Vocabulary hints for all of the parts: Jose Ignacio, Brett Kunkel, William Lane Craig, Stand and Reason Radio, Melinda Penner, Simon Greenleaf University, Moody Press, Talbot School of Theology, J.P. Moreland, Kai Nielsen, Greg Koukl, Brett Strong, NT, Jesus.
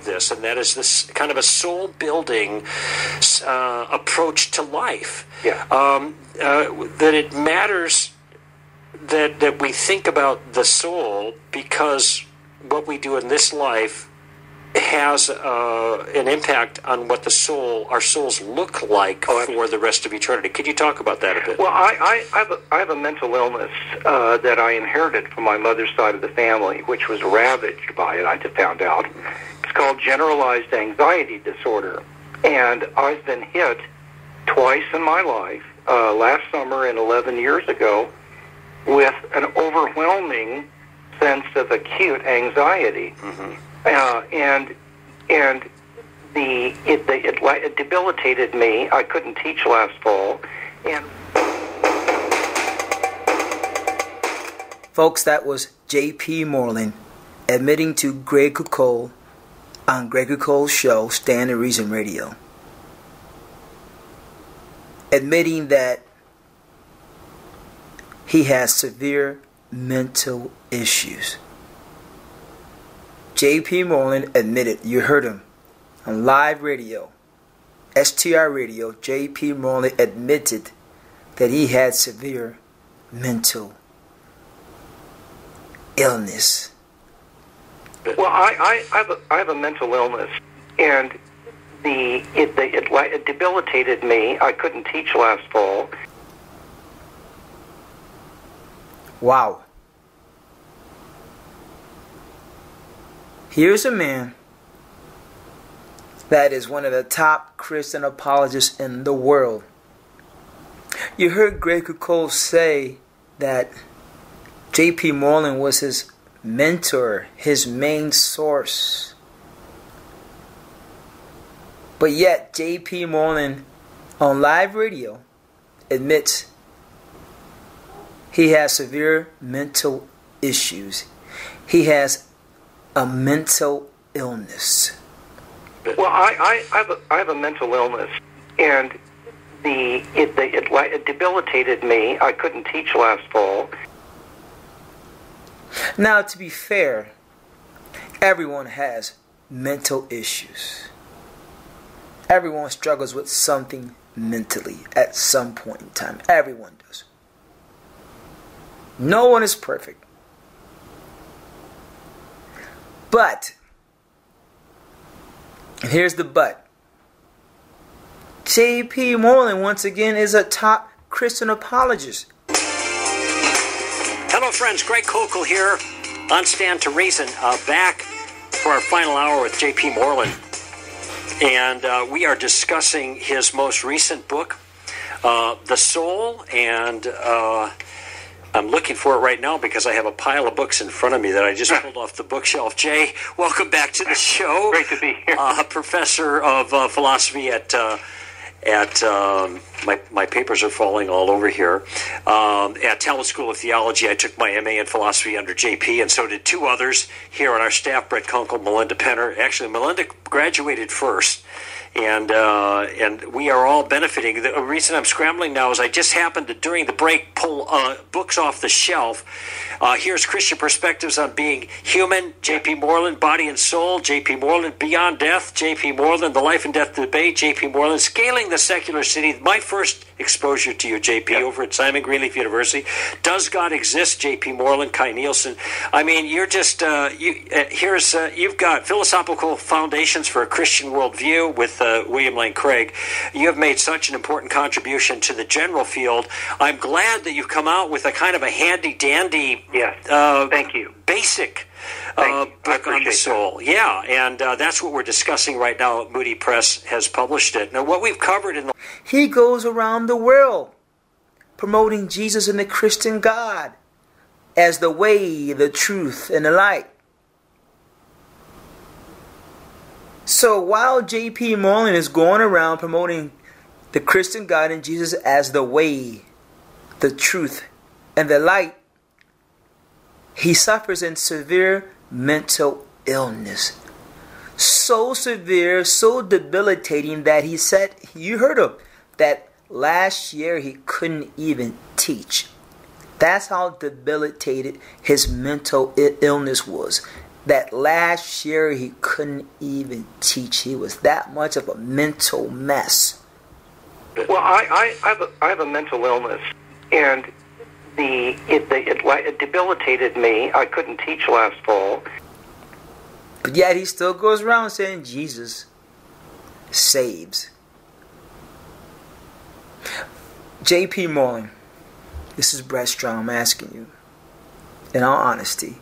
of this, and that is this kind of a soul-building approach to life. Yeah. That it matters that we think about the soul, because what we do in this life has an impact on what our souls look like for the rest of eternity. Could you talk about that a bit? Well, I have a mental illness that I inherited from my mother's side of the family, which was ravaged by it, I just found out. It's called generalized anxiety disorder. And I've been hit twice in my life, last summer and 11 years ago, with an overwhelming sense of acute anxiety. Mm-hmm. And it debilitated me. I couldn't teach last fall. And folks, that was J.P. Moreland admitting to Greg Koukl on Greg Koukl's show, Stand and Reason Radio, admitting that he has severe mental issues. J.P. Moreland admitted, you heard him, on live radio, STR Radio, J.P. Moreland admitted that he had severe mental illness. Well, I have a mental illness, and it debilitated me. I couldn't teach last fall. Wow. Here's a man that is one of the top Christian apologists in the world. You heard Greg Koukl say that J.P. Moreland was his mentor, his main source. But yet J.P. Moreland on live radio admits he has severe mental issues. He has a mental illness. Well, I have a mental illness, and it debilitated me. I couldn't teach last fall. Now, to be fair, everyone has mental issues. Everyone struggles with something mentally at some point in time. Everyone does. No one is perfect. But, and here's the but, J.P. Moreland once again is a top Christian apologist. Hello friends, Greg Koukl here on Stand to Reason, back for our final hour with J.P. Moreland. And we are discussing his most recent book, The Soul, and I'm looking for it right now because I have a pile of books in front of me that I just pulled off the bookshelf. Jay, welcome back to the show. Great to be here. Professor of philosophy at my papers are falling all over here. At Talbot School of Theology, I took my MA in philosophy under J.P., and so did two others here on our staff, Brett Kunkel, Melinda Penner. Actually, Melinda graduated first. And we are all benefiting. The reason I'm scrambling now is I just happened to, during the break, pull books off the shelf. Here's Christian Perspectives on Being Human, J.P. Moreland, Body and Soul, J.P. Moreland, Beyond Death, J.P. Moreland, The Life and Death Debate, J.P. Moreland, Scaling the Secular City, my first exposure to you, J.P., over at Simon Greenleaf University, Does God Exist, J.P. Moreland, Kai Nielsen. I mean, you're just, you've got Philosophical Foundations for a Christian Worldview with William Lane Craig. You have made such an important contribution to the general field. I'm glad that you've come out with a kind of a handy-dandy, thank you, basic book on the soul. That. Yeah, and that's what we're discussing right now. Moody Press has published it. Now, what we've covered in the... He goes around the world promoting Jesus and the Christian God as the way, the truth, and the light. So while J.P. Moreland is going around promoting the Christian God and Jesus as the way, the truth, and the light, he suffers in severe mental illness. So severe, so debilitating that he said, you heard him, that last year he couldn't even teach. That's how debilitated his mental illness was. that last year he couldn't even teach. He was that much of a mental mess. Well, I have a mental illness, and it debilitated me. I couldn't teach last fall. But yet he still goes around saying Jesus saves. J.P. Moreland, this is Brett Strong, I'm asking you, in all honesty,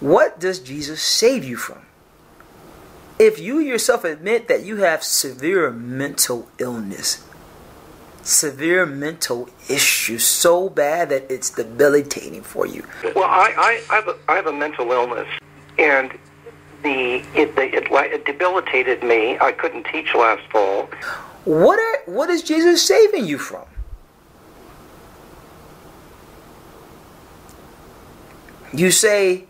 what does Jesus save you from? If you yourself admit that you have severe mental illness, severe mental issues, so bad that it's debilitating for you. Well, I have a mental illness, and it debilitated me. I couldn't teach last fall. What is Jesus saving you from? You say,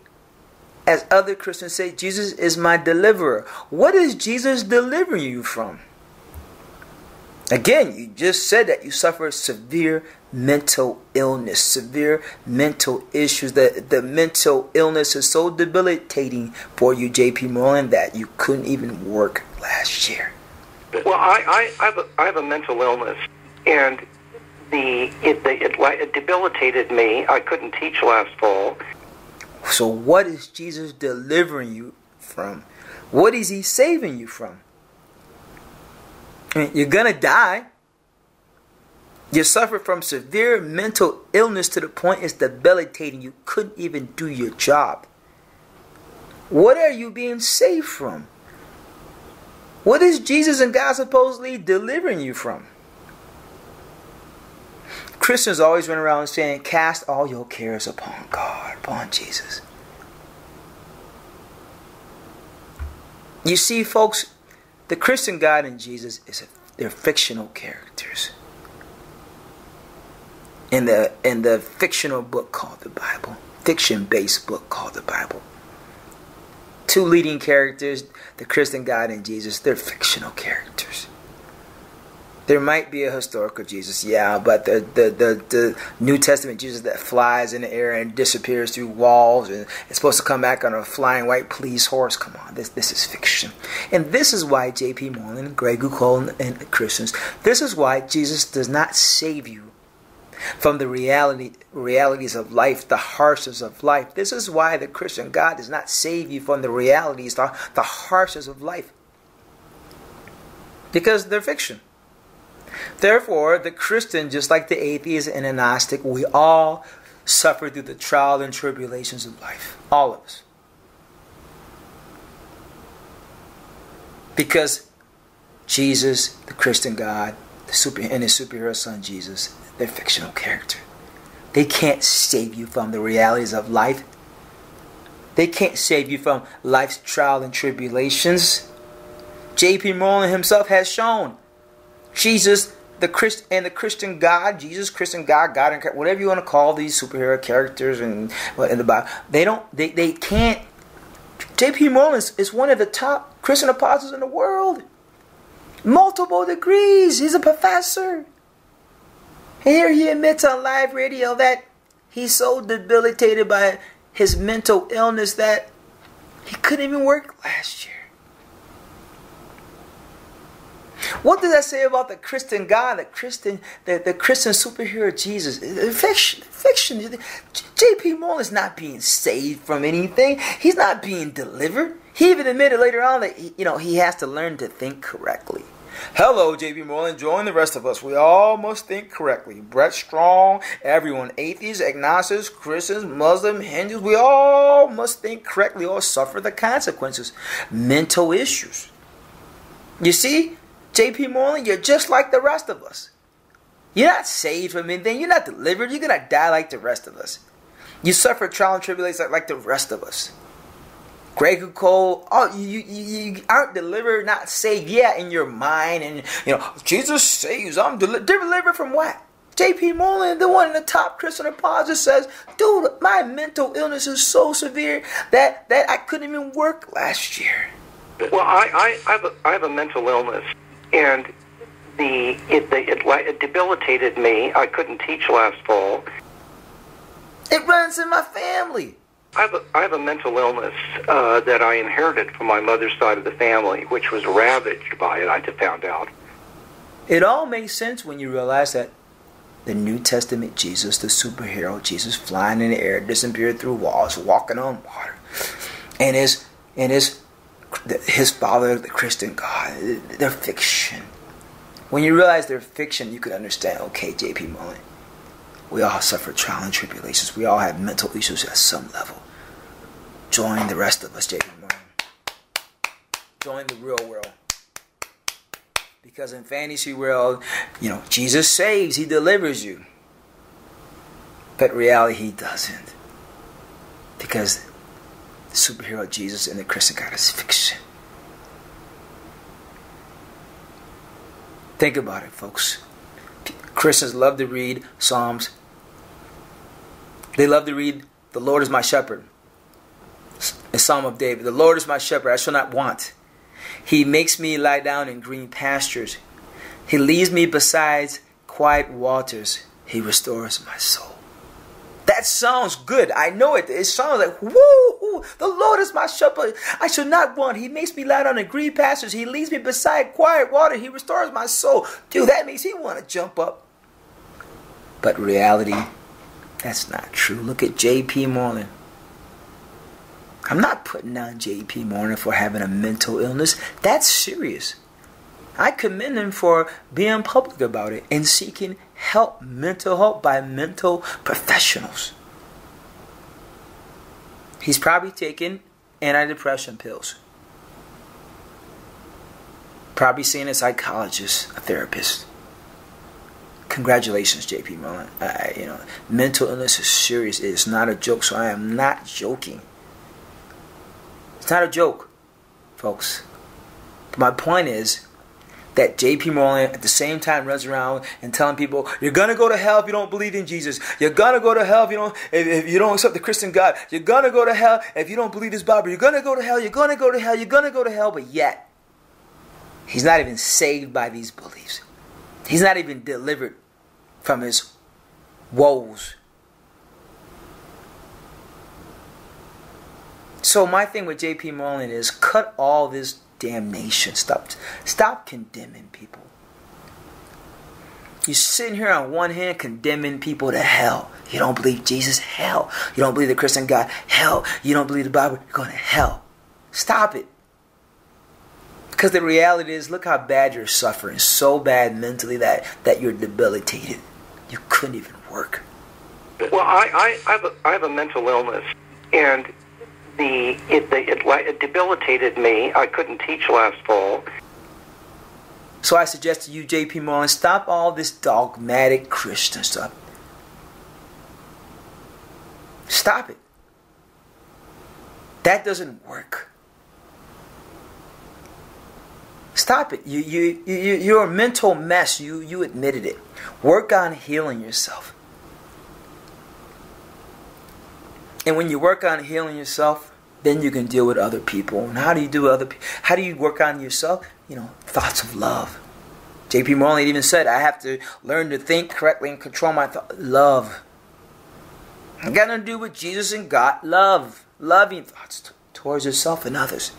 as other Christians say, Jesus is my deliverer. What is Jesus delivering you from? Again, you just said that you suffer severe mental illness, severe mental issues. The mental illness is so debilitating for you, J.P. Moreland, that you couldn't even work last year. Well, I have a mental illness, and it debilitated me. I couldn't teach last fall. So what is Jesus delivering you from? What is he saving you from? I mean, you're going to die. You suffer from severe mental illness to the point it's debilitating. You couldn't even do your job. What are you being saved from? What is Jesus and God supposedly delivering you from? Christians always run around saying, cast all your cares upon God, upon Jesus. You see, folks, the Christian God and Jesus, they're fictional characters in the fictional book called the Bible, fiction-based book called the Bible. Two leading characters, the Christian God and Jesus, they're fictional characters. There might be a historical Jesus, yeah, but the New Testament Jesus that flies in the air and disappears through walls and is supposed to come back on a flying white police horse. Come on, this is fiction. And this is why J.P. Moreland, Greg Koukl, and Christians, this is why Jesus does not save you from the realities of life, the harshness of life. This is why the Christian God does not save you from the realities, the harshness of life. Because they're fiction. Therefore, the Christian, just like the atheist and the agnostic, we all suffer through the trial and tribulations of life. All of us. Because Jesus, the Christian God, and his superhero son Jesus, they're fictional characters. They can't save you from the realities of life. They can't save you from life's trial and tribulations. J.P. Moreland himself has shown Jesus, the Christian God, Jesus, Christian God, God and whatever you want to call these superhero characters and in the Bible, they can't. J.P. Moreland is one of the top Christian apostles in the world. Multiple degrees. He's a professor. Here he admits on live radio that he's so debilitated by his mental illness that he couldn't even work last year. What does that say about the Christian God, the Christian superhero Jesus? Fiction. J.P. Moreland is not being saved from anything. He's not being delivered. He even admitted later on that he has to learn to think correctly. Hello, J.P. Moreland. Join the rest of us. We all must think correctly. Brett Strong, everyone, atheists, agnostics, Christians, Muslims, Hindus, we all must think correctly or suffer the consequences. Mental issues. You see? J.P. Moreland, you're just like the rest of us. You're not saved from anything. You're not delivered. You're going to die like the rest of us. You suffer trial and tribulation like the rest of us. Greg Koukl, you aren't delivered, not saved. Yeah, in your mind. And, Jesus saves. I'm delivered from what? J.P. Moreland, the one in the top Christian apostles, says, dude, my mental illness is so severe that I couldn't even work last year. Well, I have a mental illness. And it debilitated me. I couldn't teach last fall. It runs in my family. I have a mental illness that I inherited from my mother's side of the family, which was ravaged by it, I found out. It all makes sense when you realize that the New Testament Jesus, the superhero Jesus, flying in the air, disappeared through walls, walking on water, and his father, the Christian God, they're fiction. When you realize they're fiction, you can understand, okay, J.P. Moreland, we all suffer trial and tribulations. We all have mental issues at some level. Join the rest of us, J.P. Moreland. Join the real world. Because in fantasy world, you know, Jesus saves, he delivers you. But in reality, he doesn't. Because the superhero Jesus and the Christian God is fiction. Think about it, folks. Christians love to read Psalms. They love to read, "The Lord is my shepherd." A Psalm of David. "The Lord is my shepherd, I shall not want. He makes me lie down in green pastures. He leads me beside quiet waters. He restores my soul." That sounds good. I know it. It sounds like, woo, the Lord is my shepherd, I shall not want. He makes me lie down in green pastures. He leads me beside quiet water. He restores my soul. Dude, that makes me want to jump up. But reality, that's not true. Look at J.P. Moreland. I'm not putting down J.P. Moreland for having a mental illness. That's serious. I commend him for being public about it and seeking help, mental help, by mental professionals. He's probably taken antidepressant pills. Probably seen a psychologist, a therapist. Congratulations, J.P. Moreland. Mental illness is serious. It is not a joke, so I am not joking. It's not a joke, folks. But my point is that J.P. Moreland at the same time runs around and telling people, you're going to go to hell if you don't believe in Jesus. You're going to go to hell if you don't accept the Christian God. You're going to go to hell if you don't believe this Bible. You're going to go to hell. You're going to go to hell. You're going to go to hell. But yet, he's not even saved by these beliefs. He's not even delivered from his woes. So my thing with J.P. Moreland is cut all this damnation. Stop condemning people. You're sitting here on one hand condemning people to hell. You don't believe Jesus? Hell. You don't believe the Christian God? Hell. You don't believe the Bible? You're going to hell. Stop it. Because the reality is, look how bad you're suffering. So bad mentally that you're debilitated. You couldn't even work. Well, I have a mental illness, and it debilitated me. I couldn't teach last fall. So I suggest to you, J.P. Moreland, stop all this dogmatic Christian stuff. Stop it. That doesn't work. Stop it. You're a mental mess. You admitted it. Work on healing yourself. And when you work on healing yourself, then you can deal with other people. And how do you do with other people? How do you work on yourself? You know, thoughts of love. J.P. Moreland even said, I have to learn to think correctly and control my thoughts. Love. I've got nothing to do with Jesus and God. Love. Loving thoughts towards yourself and others.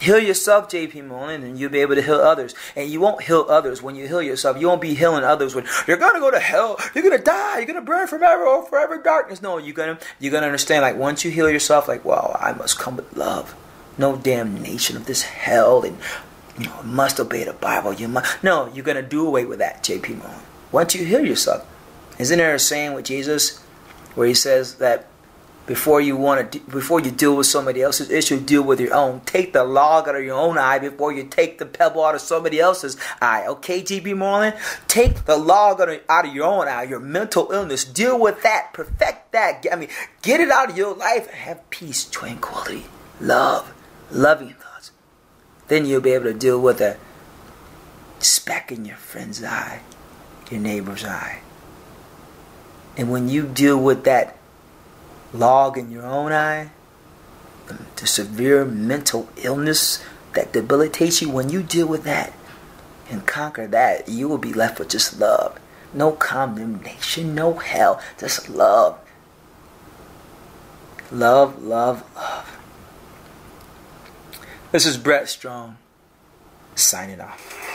Heal yourself, J.P. Moreland, and you'll be able to heal others. And you won't heal others when you heal yourself. You won't be healing others when you're going to go to hell, you're going to die, you're going to burn forever, or forever darkness. No, you're going to understand, like, once you heal yourself, like, wow, I must come with love. No damnation of this hell, and you know, must obey the Bible. You must. No, you're going to do away with that, J.P. Moreland. Once you heal yourself. Isn't there a saying with Jesus where he says that before you deal with somebody else's issue, deal with your own. Take the log out of your own eye before you take the pebble out of somebody else's eye. Okay, J.P. Moreland? Take the log out of your own eye, your mental illness. Deal with that. Perfect that. Get it out of your life. Have peace, tranquility, love, loving thoughts. Then you'll be able to deal with a speck in your friend's eye, your neighbor's eye. And when you deal with that log in your own eye, the severe mental illness that debilitates you, when you deal with that and conquer that, you will be left with just love. No condemnation, no hell, just love. Love, love, love. This is Brett Strong, signing off.